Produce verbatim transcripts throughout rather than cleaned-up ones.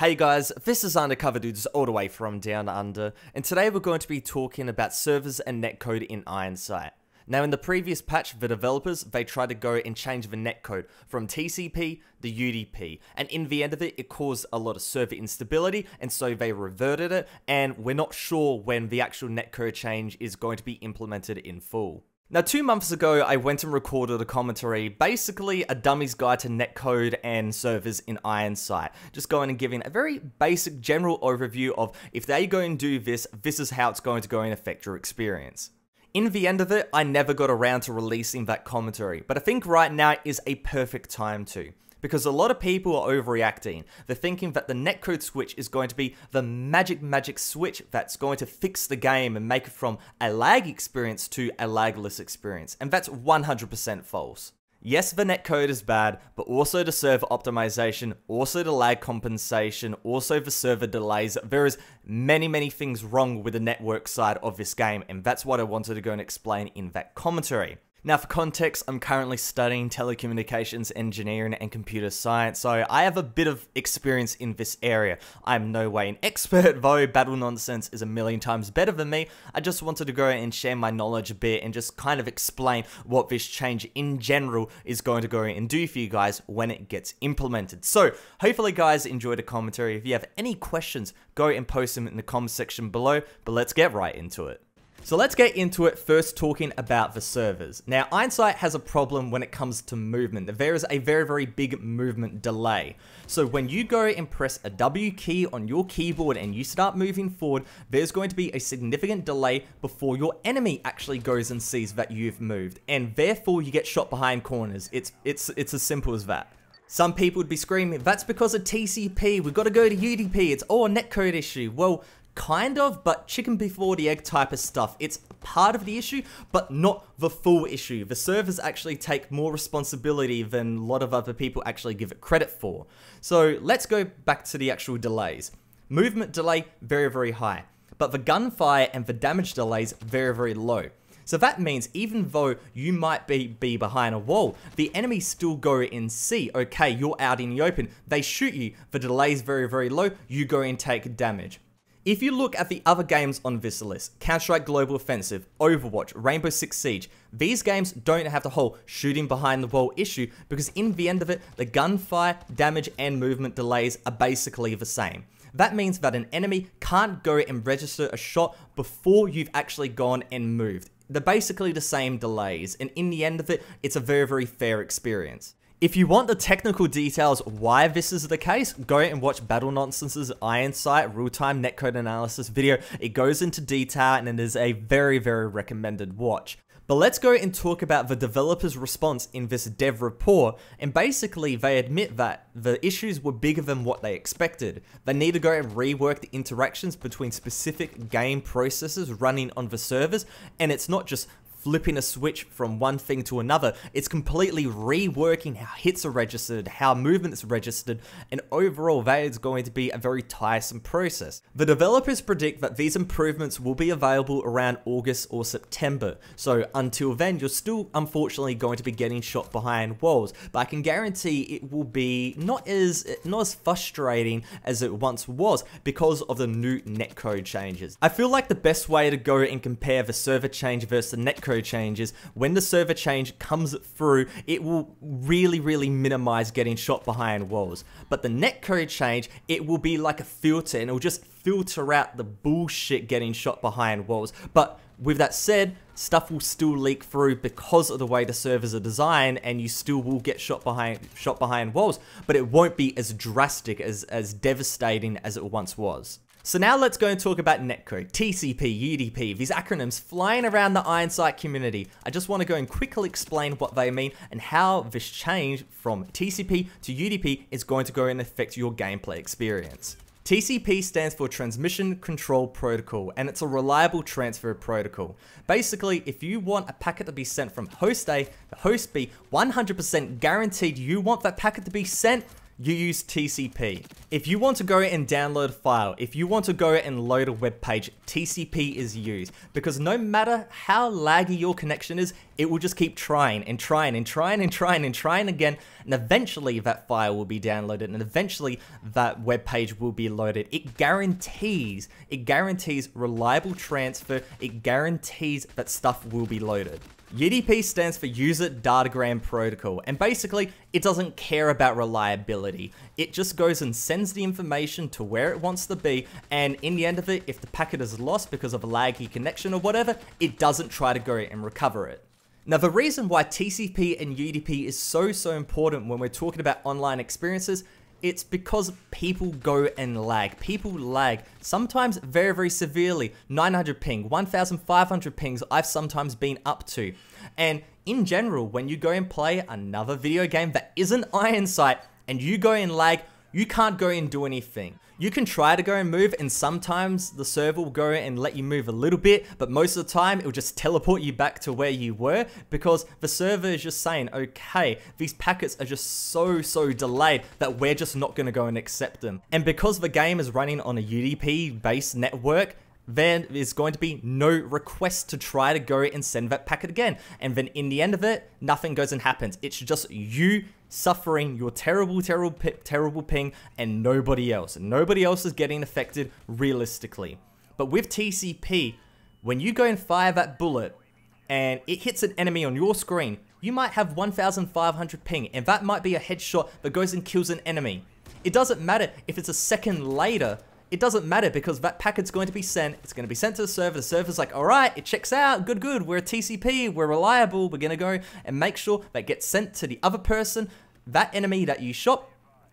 Hey guys, this is UndercoverDudes all the way from Down Under, and today we're going to be talking about servers and netcode in Ironsight. Now in the previous patch, the developers, they tried to go and change the netcode from T C P to U D P, and in the end of it, it caused a lot of server instability, and so they reverted it, and we're not sure when the actual netcode change is going to be implemented in full. Now two months ago, I went and recorded a commentary, basically a dummy's guide to netcode and servers in Ironsight. Just going and giving a very basic general overview of if they go and do this, this is how it's going to go and affect your experience. In the end of it, I never got around to releasing that commentary, but I think right now is a perfect time to. Because a lot of people are overreacting. They're thinking that the netcode switch is going to be the magic, magic switch that's going to fix the game and make it from a lag experience to a lagless experience. And that's one hundred percent false. Yes, the netcode is bad, but also the server optimization, also the lag compensation, also the server delays. There is many, many things wrong with the network side of this game, and that's what I wanted to go and explain in that commentary. Now for context, I'm currently studying telecommunications engineering and computer science, so I have a bit of experience in this area. I'm no way an expert though, Battle Nonsense is a million times better than me. I just wanted to go and share my knowledge a bit and just kind of explain what this change in general is going to go and do for you guys when it gets implemented. So hopefully guys enjoyed the commentary. If you have any questions, go and post them in the comments section below, but let's get right into it. So let's get into it, first talking about the servers. Now, Ironsight has a problem when it comes to movement. There is a very, very big movement delay. So when you go and press a W key on your keyboard and you start moving forward, there's going to be a significant delay before your enemy actually goes and sees that you've moved. And therefore, you get shot behind corners. It's, it's, it's as simple as that. Some people would be screaming, that's because of T C P, we've got to go to U D P, it's all a netcode issue. Well, kind of, but chicken before the egg type of stuff. It's part of the issue, but not the full issue. The servers actually take more responsibility than a lot of other people actually give it credit for. So let's go back to the actual delays. Movement delay, very, very high. But the gunfire and the damage delays, very, very low. So that means even though you might be, be behind a wall, the enemy still go and see, okay, you're out in the open. They shoot you, the delay's very, very low, you go and take damage. If you look at the other games on this list, Counter Strike Global Offensive, Overwatch, Rainbow Six Siege, these games don't have the whole shooting behind the wall issue because in the end of it, the gunfire, damage and movement delays are basically the same. That means that an enemy can't go and register a shot before you've actually gone and moved. They're basically the same delays and in the end of it, it's a very, very fair experience. If you want the technical details why this is the case, go and watch Battle Nonsense's Ironsight real-time netcode analysis video. It goes into detail and it is a very, very recommended watch. But let's go and talk about the developer's response in this dev report, and basically they admit that the issues were bigger than what they expected. They need to go and rework the interactions between specific game processes running on the servers, and it's not just flipping a switch from one thing to another, it's completely reworking how hits are registered, how movement's registered, and overall that is going to be a very tiresome process. The developers predict that these improvements will be available around August or September, so until then you're still unfortunately going to be getting shot behind walls, but I can guarantee it will be not as, not as frustrating as it once was because of the new netcode changes. I feel like the best way to go and compare the server change versus the netcode changes, when the server change comes through, it will really, really minimize getting shot behind walls. But the netcode change, it will be like a filter and it will just filter out the bullshit getting shot behind walls. But with that said, stuff will still leak through because of the way the servers are designed and you still will get shot behind shot behind walls, but it won't be as drastic, as, as devastating as it once was. So now let's go and talk about netcode, T C P, U D P, these acronyms flying around the Ironsight community. I just want to go and quickly explain what they mean and how this change from T C P to U D P is going to go and affect your gameplay experience. T C P stands for Transmission Control Protocol, and it's a reliable transfer protocol. Basically, if you want a packet to be sent from host A to host B, one hundred percent guaranteed you want that packet to be sent, you use T C P. If you want to go and download a file, if you want to go and load a web page, T C P is used, because no matter how laggy your connection is, it will just keep trying and trying and trying and trying and trying again, and eventually that file will be downloaded and eventually that web page will be loaded. It guarantees, it guarantees reliable transfer, it guarantees that stuff will be loaded. U D P stands for User Datagram Protocol, and basically it doesn't care about reliability. It just goes and sends the information to where it wants to be, and in the end of it, if the packet is lost because of a laggy connection or whatever, it doesn't try to go and recover it. Now, the reason why T C P and U D P is so, so important when we're talking about online experiences, it's because people go and lag. People lag, sometimes very, very severely. nine hundred ping, one thousand five hundred pings I've sometimes been up to. And in general, when you go and play another video game that isn't Ironsight and you go and lag, you can't go and do anything. You can try to go and move, and sometimes the server will go and let you move a little bit, but most of the time it will just teleport you back to where you were, because the server is just saying, okay, these packets are just so, so delayed that we're just not going to go and accept them. And because the game is running on a U D P based network, there is going to be no request to try to go and send that packet again. And then in the end of it, nothing goes and happens. It's just you suffering your terrible, terrible, terrible ping and nobody else. Nobody else is getting affected realistically. But with T C P, when you go and fire that bullet and it hits an enemy on your screen, you might have one thousand five hundred ping, and that might be a headshot that goes and kills an enemy. It doesn't matter if it's a second later. It doesn't matter, because that packet's going to be sent, it's going to be sent to the server, the server's like, alright, it checks out, good, good, we're a T C P, we're reliable, we're going to go and make sure that gets sent to the other person, that enemy that you shot,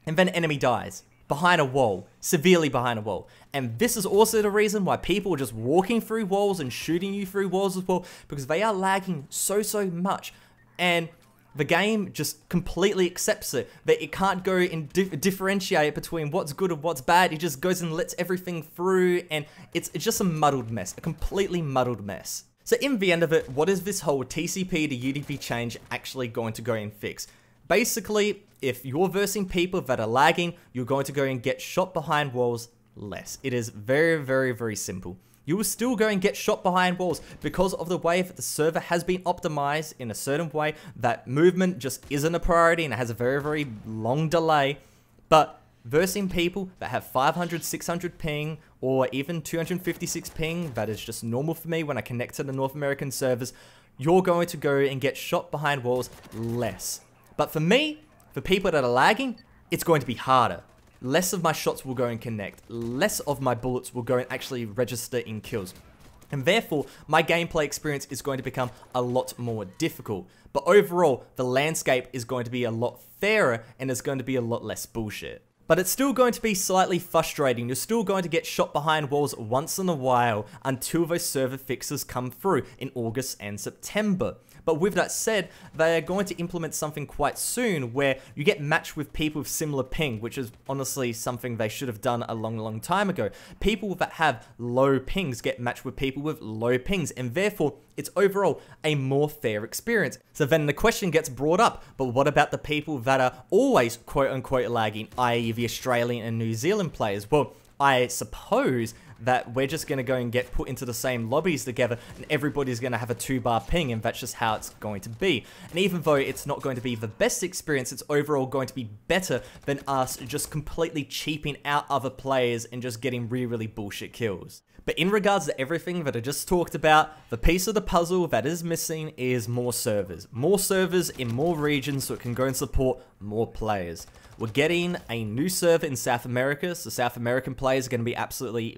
and then enemy dies. Behind a wall, severely behind a wall. And this is also the reason why people are just walking through walls and shooting you through walls as well, because they are lagging so, so much. And the game just completely accepts it, that it can't go and dif differentiate between what's good and what's bad. It just goes and lets everything through, and it's, it's just a muddled mess, a completely muddled mess. So in the end of it, what is this whole T C P to U D P change actually going to go and fix? Basically, if you're versing people that are lagging, you're going to go and get shot behind walls less. It is very, very, very simple. You will still go and get shot behind walls because of the way that the server has been optimized in a certain way that movement just isn't a priority and it has a very, very long delay. But versing people that have five hundred, six hundred ping or even two hundred fifty-six ping, that is just normal for me when I connect to the North American servers, you're going to go and get shot behind walls less. But for me, for people that are lagging, it's going to be harder. Less of my shots will go and connect, less of my bullets will go and actually register in kills. And therefore, my gameplay experience is going to become a lot more difficult. But overall, the landscape is going to be a lot fairer and there's going to be a lot less bullshit. But it's still going to be slightly frustrating. You're still going to get shot behind walls once in a while until those server fixes come through in August and September. But with that said, they are going to implement something quite soon where you get matched with people with similar ping, which is honestly something they should have done a long, long time ago. People that have low pings get matched with people with low pings, and therefore it's overall a more fair experience. So then the question gets brought up, but what about the people that are always quote unquote lagging, i e the Australian and New Zealand players? Well, I suppose that we're just going to go and get put into the same lobbies together and everybody's going to have a two bar ping, and that's just how it's going to be. And even though it's not going to be the best experience, it's overall going to be better than us just completely cheaping out other players and just getting really, really bullshit kills. But in regards to everything that I just talked about, the piece of the puzzle that is missing is more servers. More servers in more regions so it can go and support more players. We're getting a new server in South America, so South American players are going to be absolutely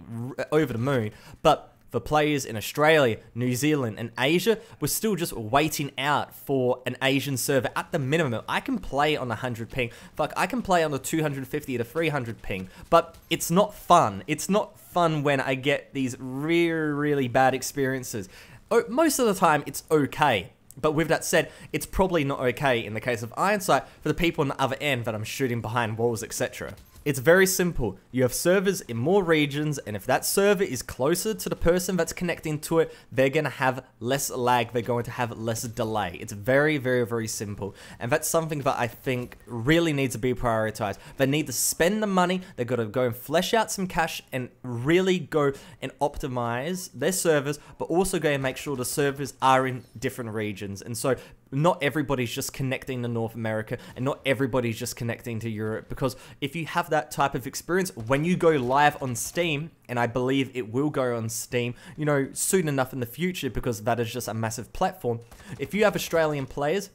over the moon, but for players in Australia, New Zealand and Asia, we're still just waiting out for an Asian server at the minimum. I can play on one hundred ping, fuck, I can play on the two hundred fifty to three hundred ping, but it's not fun. It's not fun when I get these really, really bad experiences. Oh, most of the time it's okay. But with that said, it's probably not okay in the case of Ironsight for the people on the other end that I'm shooting behind walls, et cetera. It's very simple. You have servers in more regions, and if that server is closer to the person that's connecting to it, they're going to have less lag, they're going to have less delay. It's very, very, very simple. And that's something that I think really needs to be prioritized. They need to spend the money, they've got to go and flesh out some cash and really go and optimize their servers, but also go and make sure the servers are in different regions. And so not everybody's just connecting to North America, and not everybody's just connecting to Europe, because if you have that type of experience, when you go live on Steam, and I believe it will go on Steam, you know, soon enough in the future, because that is just a massive platform. If you have Australian players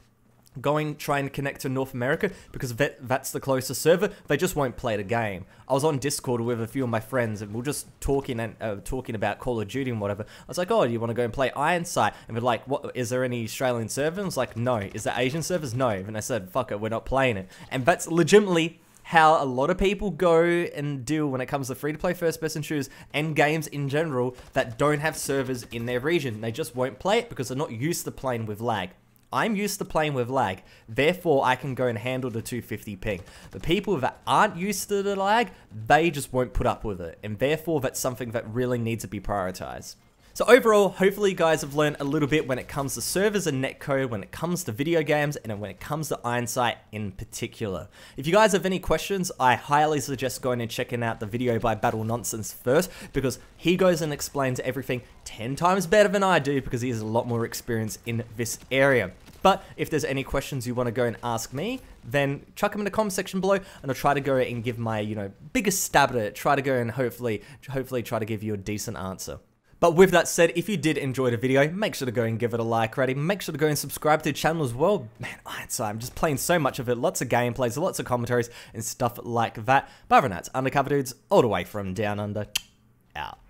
going, trying to connect to North America, because that, that's the closest server, they just won't play the game. I was on Discord with a few of my friends, and we we're just talking and uh, talking about Call of Duty and whatever. I was like, oh, do you want to go and play Ironsight? And we're like, what, is there any Australian server? And I was like, no. Is there Asian servers? No. And I said, fuck it, we're not playing it. And that's legitimately how a lot of people go and deal when it comes to free-to-play first-person shooters and games in general that don't have servers in their region. They just won't play it because they're not used to playing with lag. I'm used to playing with lag, therefore I can go and handle the two fifty ping. The people that aren't used to the lag, they just won't put up with it, and therefore that's something that really needs to be prioritized. So overall, hopefully you guys have learned a little bit when it comes to servers and netcode, when it comes to video games, and when it comes to Ironsight in particular. If you guys have any questions, I highly suggest going and checking out the video by Battle Nonsense first, because he goes and explains everything ten times better than I do, because he has a lot more experience in this area. But if there's any questions you want to go and ask me, then chuck them in the comment section below, and I'll try to go and give my, you know, biggest stab at it. Try to go and hopefully, hopefully try to give you a decent answer. But with that said, if you did enjoy the video, make sure to go and give it a like already. Make sure to go and subscribe to the channel as well. Man, Ironsight, I'm just playing so much of it. Lots of gameplays, lots of commentaries, and stuff like that. But other than that, it's Undercover Dudes, all the way from Down Under, out.